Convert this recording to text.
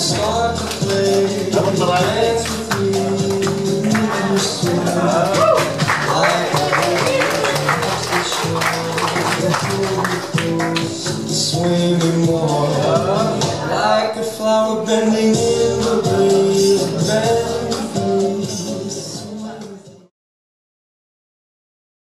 start to play, dance with me.